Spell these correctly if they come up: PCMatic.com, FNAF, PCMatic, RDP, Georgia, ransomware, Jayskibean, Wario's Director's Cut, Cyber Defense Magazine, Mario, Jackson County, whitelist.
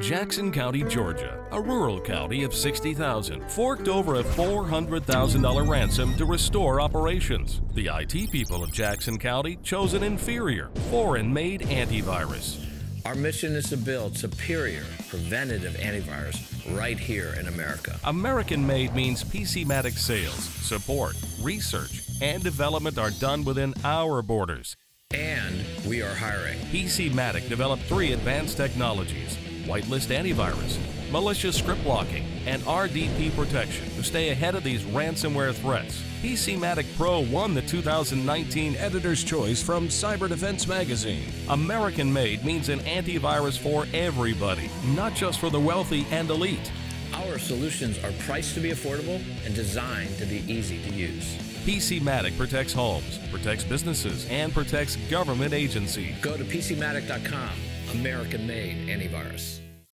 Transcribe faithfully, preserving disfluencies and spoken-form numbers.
Jackson County, Georgia, a rural county of sixty thousand, forked over a four hundred thousand dollar ransom to restore operations. The I T people of Jackson County chose an inferior, foreign-made antivirus. Our mission is to build superior, preventative antivirus right here in America. American-made means PCMatic sales, support, research, and development are done within our borders. And we are hiring. PCMatic developed three advanced technologies: whitelist antivirus, malicious script blocking, and R D P protection to stay ahead of these ransomware threats. PCMatic Pro won the two thousand nineteen Editor's Choice from Cyber Defense Magazine. American-made means an antivirus for everybody, not just for the wealthy and elite. Our solutions are priced to be affordable and designed to be easy to use. PCMatic protects homes, protects businesses, and protects government agencies. Go to P C Matic dot com. American-made antivirus.